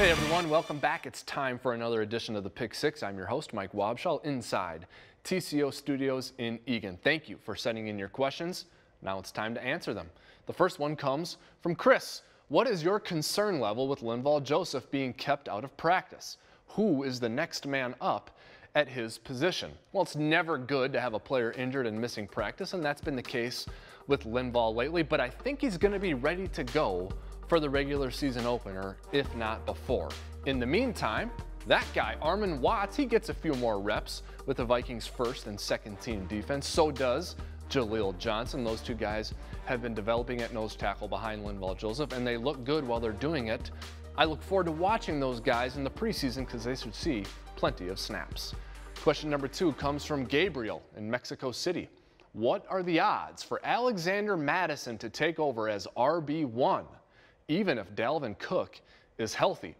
Hey everyone, welcome back. It's time for another edition of the Pick Six. I'm your host, Mike Wobschall, inside TCO Studios in Egan. Thank you for sending in your questions. Now it's time to answer them. The first one comes from Chris. What is your concern level with Linval Joseph being kept out of practice? Who is the next man up at his position? Well, it's never good to have a player injured and missing practice, and that's been the case with Linval lately, but I think he's going to be ready to go for the regular season opener, if not before. In the meantime, that guy, Armin Watts, he gets a few more reps with the Vikings' first and second team defense. So does Jaleel Johnson. Those two guys have been developing at nose tackle behind Linval Joseph, and they look good while they're doing it. I look forward to watching those guys in the preseason because they should see plenty of snaps. Question number two comes from Gabriel in Mexico City. What are the odds for Alexander Madison to take over as RB1? Even if Dalvin Cook is healthy?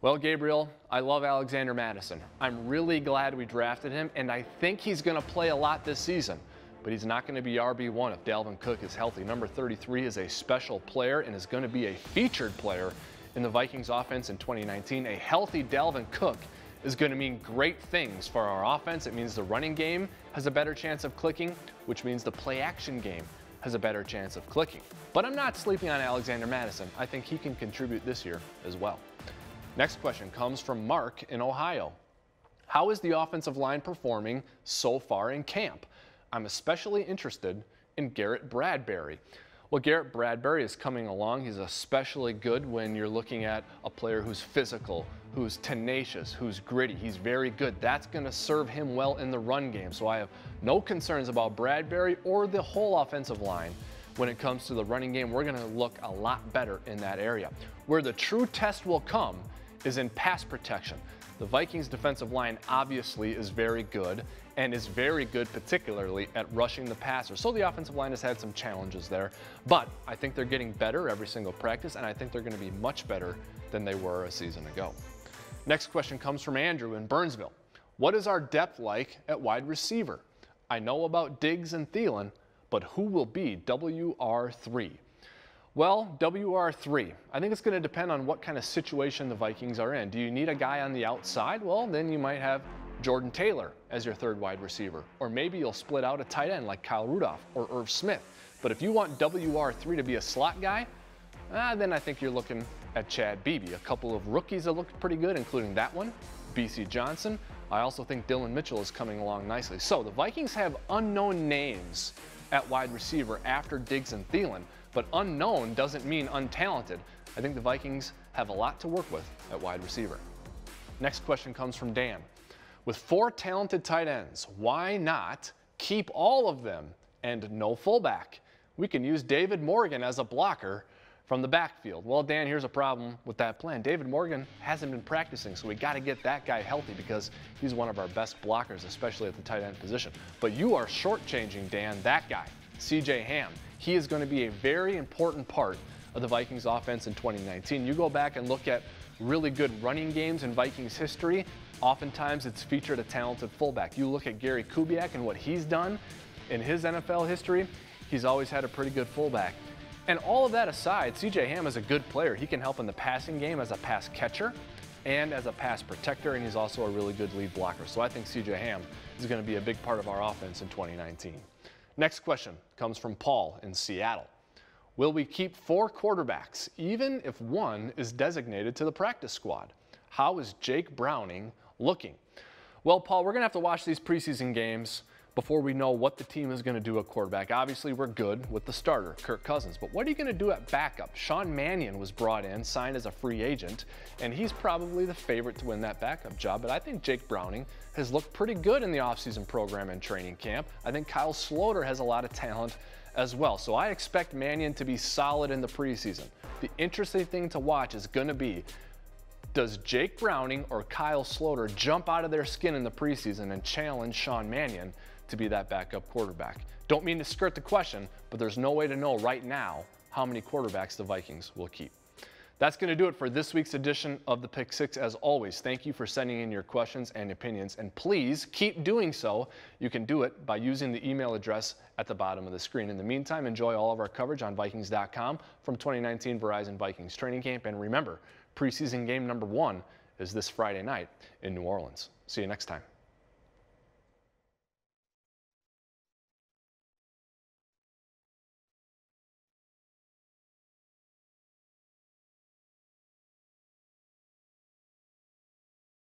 Well, Gabriel, I love Alexander Madison. I'm really glad we drafted him, and I think he's going to play a lot this season, but he's not going to be RB1 if Dalvin Cook is healthy. Number 33 is a special player and is going to be a featured player in the Vikings offense in 2019. A healthy Dalvin Cook is going to mean great things for our offense. It means the running game has a better chance of clicking, which means the play-action game has a better chance of clicking. But I'm not sleeping on Alexander Madison. I think he can contribute this year as well. Next question comes from Mark in Ohio. How is the offensive line performing so far in camp? I'm especially interested in Garrett Bradbury. Well, Garrett Bradbury is coming along. He's especially good when you're looking at a player who's physical, who's tenacious, who's gritty. He's very good. That's going to serve him well in the run game. So I have no concerns about Bradbury or the whole offensive line. When it comes to the running game, we're going to look a lot better in that area. Where the true test will come is in pass protection. The Vikings defensive line obviously is very good and is very good particularly at rushing the passer. So the offensive line has had some challenges there, but I think they're getting better every single practice, and I think they're going to be much better than they were a season ago. Next question comes from Andrew in Burnsville. What is our depth like at wide receiver? I know about Diggs and Thielen, but who will be WR3? Well, WR3, I think it's going to depend on what kind of situation the Vikings are in. Do you need a guy on the outside? Well, then you might have Jordan Taylor as your third wide receiver. Or maybe you'll split out a tight end like Kyle Rudolph or Irv Smith. But if you want WR3 to be a slot guy, then I think you're looking at Chad Beebe. A couple of rookies that looked pretty good, including that one, BC Johnson. I also think Dylan Mitchell is coming along nicely. So the Vikings have unknown names at wide receiver after Diggs and Thielen. But unknown doesn't mean untalented. I think the Vikings have a lot to work with at wide receiver. Next question comes from Dan. With four talented tight ends, why not keep all of them and no fullback? We can use David Morgan as a blocker from the backfield. Well, Dan, here's a problem with that plan. David Morgan hasn't been practicing, so we got to get that guy healthy because he's one of our best blockers, especially at the tight end position. But you are shortchanging, Dan, that guy, CJ Ham. He is going to be a very important part of the Vikings offense in 2019. You go back and look at really good running games in Vikings history, oftentimes it's featured a talented fullback. You look at Gary Kubiak and what he's done in his NFL history, he's always had a pretty good fullback. And all of that aside, CJ Ham is a good player. He can help in the passing game as a pass catcher and as a pass protector, and he's also a really good lead blocker. So I think CJ Ham is going to be a big part of our offense in 2019. Next question comes from Paul in Seattle. Will we keep four quarterbacks, even if one is designated to the practice squad? How is Jake Browning looking? Well, Paul, we're going to have to watch these preseason games before we know what the team is going to do at quarterback. Obviously, we're good with the starter, Kirk Cousins, but what are you going to do at backup? Sean Mannion was brought in, signed as a free agent, and he's probably the favorite to win that backup job, but I think Jake Browning has looked pretty good in the offseason program and training camp. I think Kyle Sloter has a lot of talent as well, so I expect Mannion to be solid in the preseason. The interesting thing to watch is going to be, does Jake Browning or Kyle Sloter jump out of their skin in the preseason and challenge Sean Mannion to be that backup quarterback? Don't mean to skirt the question, but there's no way to know right now how many quarterbacks the Vikings will keep. That's going to do it for this week's edition of the Pick Six. As always, thank you for sending in your questions and opinions, and please keep doing so. You can do it by using the email address at the bottom of the screen. In the meantime, enjoy all of our coverage on Vikings.com from 2019 Verizon Vikings training camp, and remember, Preseason game number 1 is this Friday night in New Orleans. See you next time.